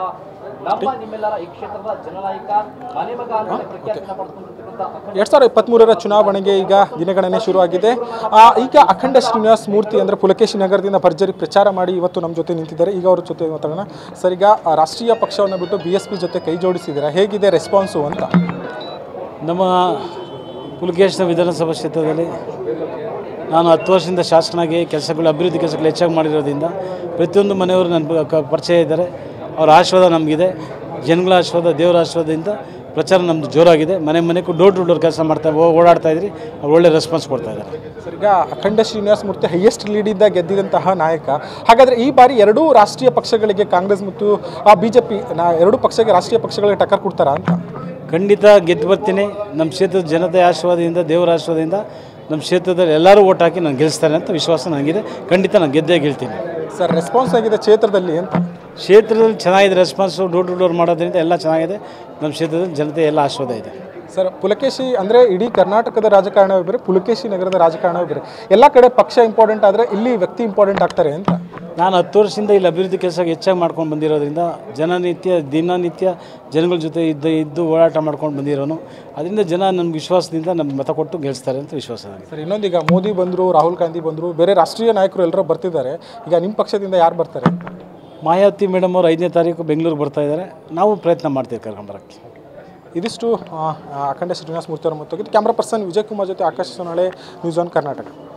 2023 ಚುನಾವಣೆಗೆ ಈಗ ದಿನಗಣನೆ ಶುರುವಾಗಿದೆ। ಈಗ ಅಖಂಡ ಶ್ರೀನಿವಾಸ್ ಮೂರ್ತಿ ಅಂದ್ರೆ ಪುಲಕೇಶಿ ನಗರದಿಂದ ಭರ್ಜರಿ ಪ್ರಚಾರ ಮಾಡಿ ಇವತ್ತು ನಮ್ಮ ಜೊತೆ ನಿಂತಿದ್ದಾರೆ। ಈಗ ಅವರ ಜೊತೆ ಮಾತಾಡೋಣ ಸರ್। ಈಗ ರಾಷ್ಟ್ರೀಯ ಪಕ್ಷವನ್ನು ಬಿಟ್ಟು ಬಿಎಸ್ಪಿ ಜೊತೆ ಕೈ ಜೋಡಿಸಿದ್ದಾರೆ, ಹೇಗಿದೆ ರೆಸ್ಪಾನ್ಸು ಅಂತ? ನಮ್ಮ ಪುಲಕೇಶಿನ ವಿಧಾನಸಭಾ ಕ್ಷೇತ್ರದಲ್ಲಿ ನಾನು 10 ವರ್ಷದಿಂದ ಶಾಸಕನಾಗಿ ಕೆಲಸಗಳು, ಅಭಿವೃದ್ಧಿ ಕೆಲಸಗಳು ಹೆಚ್ಚಾಗಿ ಮಾಡಿರೋದ್ರಿಂದ ಪ್ರತಿಯೊಂದು ಮನೆಯವರು ನನ್ನ ಪರಿಚಯ ಇದ್ದಾರೆ। और आशीर्वाद नमगे जनगल आशीर्वाद देवर आशीर्वाद प्रचार नम्बर जोर मने मने डोर टू डोर केस ओडाड़ता वे रेस्पांस को सर। अखंड श्रीनिवास मूर्ति हाईएस्ट लीड ऐद्द नायक हागाद्रे बारी एरडू राष्ट्रीय पक्ष कांग्रेस बीजेपी एरडू पक्ष राष्ट्रीय पक्ष टक्कर कोड्तारा अंत खंडित गेद्दु बर्तीनि। नम्म क्षेत्ರದ जनते आशीर्वाददिंद देवर आशीर्वाददिंद नम्म क्षेत्रदल्लि एल्लारू वोट हाकि नानु गेल्स्तारे अंत विश्वास ननगिदे। खंडित नानु ಗೆದ್ದೇ ಗೆಲ್ತೀನಿ ಸರ್। ರೆಸ್ಪಾನ್ಸ್ ಆಗಿದೆ ಕ್ಷೇತ್ರದಲ್ಲಿ ಅಂತ? ಕ್ಷೇತ್ರದಲ್ಲಿ ಚೆನ್ನಾಗಿದೆ ರೆಸ್ಪಾನ್ಸು, ಡೋರ್ ಟು ಡೋರ್ ಮಾಡೋದ್ರಿಂದ ಎಲ್ಲ ಚೆನ್ನಾಗಿದೆ। ನಮ್ಮ ಕ್ಷೇತ್ರದಲ್ಲಿ ಜನತೆ ಎಲ್ಲ ಆಶೀರ್ವಾದ ಇದೆ ಸರ್। ಪುಲಕೇಶಿ ಅಂದರೆ ಇಡೀ ಕರ್ನಾಟಕದ ರಾಜಕಾರಣವೇ ಬೇರೆ, ಪುಲಕೇಶಿ ನಗರದ ರಾಜಕಾರಣವೇ ಬೇರೆ। ಎಲ್ಲ ಕಡೆ ಪಕ್ಷ ಇಂಪಾರ್ಟೆಂಟ್ ಆದರೆ ಇಲ್ಲಿ ವ್ಯಕ್ತಿ ಇಂಪಾರ್ಟೆಂಟ್ ಆಗ್ತಾರೆ ಅಂತ ನಾನು 10 ವರ್ಷದಿಂದ ಇಲ್ಲಿ ಅಭಿವೃದ್ಧಿ ಕೆಲಸ ಹೆಚ್ಚಾಗಿ ಮಾಡ್ಕೊಂಡು ಬಂದಿರೋದ್ರಿಂದ ದಿನನಿತ್ಯ ಜನಗಳ ಜೊತೆ ಇದ್ದು ಓಡಾಟ ಮಾಡ್ಕೊಂಡು ಬಂದಿರೋನು, ಅದರಿಂದ ಜನ ನಮ್ಗೆ ವಿಶ್ವಾಸದಿಂದ ನಮ್ಮ ಮತ ಕೊಟ್ಟು ಗೆಲ್ಸ್ತಾರೆ ಅಂತ ವಿಶ್ವಾಸ ನನಗೆ ಸರ್। ಇನ್ನೊಂದು ಈಗ ಮೋದಿ ಬಂದರು, ರಾಹುಲ್ ಗಾಂಧಿ ಬಂದರು, ಬೇರೆ ರಾಷ್ಟ್ರೀಯ ನಾಯಕರು ಎಲ್ಲರೂ ಬರ್ತಿದ್ದಾರೆ, ಈಗ ನಿಮ್ಮ ಪಕ್ಷದಿಂದ ಯಾರು ಬರ್ತಾರೆ? ಮಾಯಾವತಿ ಮೇಡಮ್ ಅವರು 5ನೇ ತಾರೀಕು ಬೆಂಗಳೂರು ಬರ್ತಾ ಇದ್ದಾರೆ, ನಾವು ಪ್ರಯತ್ನ ಮಾಡ್ತೀವಿ ಕರ್ಕೊಂಬರೋಕ್ಕೆ। ಇದಿಷ್ಟು ಅಖಂಡ ಶ್ರೀನಿವಾಸ್ ಮೂರ್ತಿ ಅವರ ಮತ್ತು ಕ್ಯಾಮ್ರಾ ಪರ್ಸನ್ ವಿಜಯ್ ಕುಮಾರ್ ಜೊತೆ ಆಕಾಶ್ ಸೋನಾಳೆ, ನ್ಯೂಸ್ 1 ಕರ್ನಾಟಕ।